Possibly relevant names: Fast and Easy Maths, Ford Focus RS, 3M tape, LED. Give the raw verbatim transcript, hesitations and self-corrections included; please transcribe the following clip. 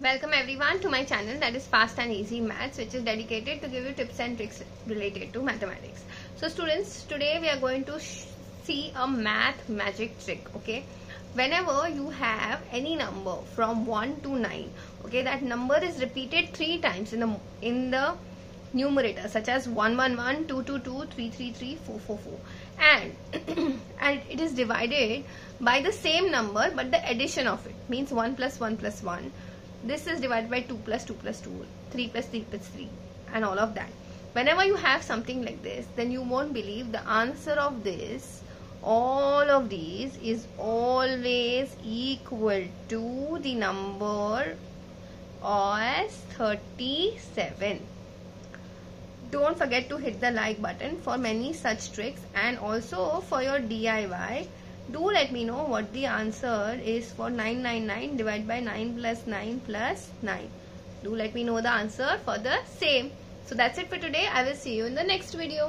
Welcome everyone to my channel, that is Fast and Easy Maths, which is dedicated to give you tips and tricks related to mathematics. So students, today we are going to see a math magic trick. Okay, whenever you have any number from one to nine, okay, that number is repeated three times in the in the numerator, such as one one one, two two two, three three three, four four four, and and it is divided by the same number but the addition of it, means one plus one plus one, this is divided by two plus two plus two, three plus three plus three, and all of that. Whenever you have something like this, then you won't believe the answer of this, all of these, is always equal to the number as thirty-seven. Don't forget to hit the like button for many such tricks, and also for your D I Y. Do let me know what the answer is for nine nine nine divided by nine plus nine plus nine. Do let me know the answer for the same. So that's it for today. I will see you in the next video.